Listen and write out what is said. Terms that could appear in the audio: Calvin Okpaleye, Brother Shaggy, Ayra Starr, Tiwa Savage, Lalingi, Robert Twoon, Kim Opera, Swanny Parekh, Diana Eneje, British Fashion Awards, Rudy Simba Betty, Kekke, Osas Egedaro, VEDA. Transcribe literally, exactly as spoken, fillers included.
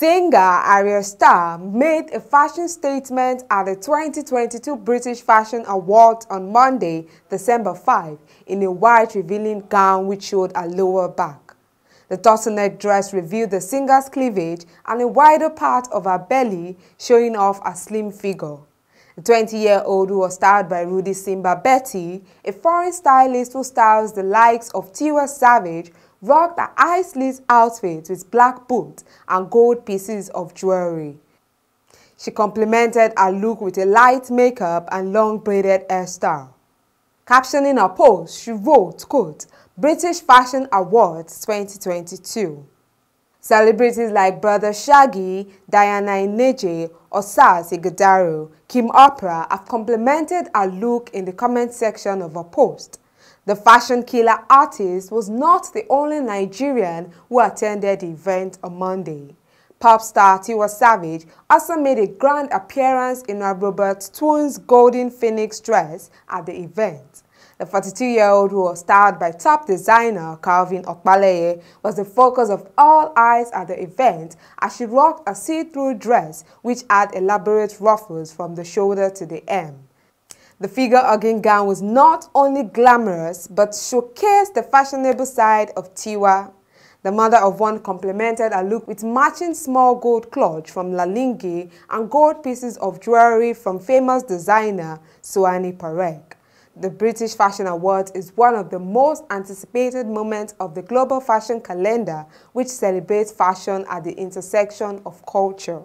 Singer Ayra Starr made a fashion statement at the twenty twenty-two British Fashion Awards on Monday, December fifth, in a white revealing gown which showed a lower back. The turtleneck dress revealed the singer's cleavage and a wider part of her belly, showing off a slim figure. The twenty-year-old, who was styled by Rudy Simba Betty, a foreign stylist who styles the likes of Tiwa Savage, rocked an high-sleeved outfit with black boots and gold pieces of jewelry. She complemented her look with a light makeup and long braided hairstyle. Captioning her post, she wrote, quote, "British Fashion Awards twenty twenty-two. Celebrities like Brother Shaggy, Diana Eneje, Osas Egedaro, Kim Opera have complimented her look in the comment section of her post. The fashion killer artist was not the only Nigerian who attended the event on Monday. Pop star Tiwa Savage also made a grand appearance in her Robert Twoon's Golden Phoenix dress at the event. The forty-two-year-old, who was styled by top designer Calvin Okpaleye, was the focus of all eyes at the event as she rocked a see-through dress which had elaborate ruffles from the shoulder to the hem. The figure-hugging gown was not only glamorous, but showcased the fashionable side of Tiwa. The mother of one complemented her look with matching small gold clutch from Lalingi and gold pieces of jewelry from famous designer Swanny Parekh. The British Fashion Awards is one of the most anticipated moments of the global fashion calendar, which celebrates fashion at the intersection of culture.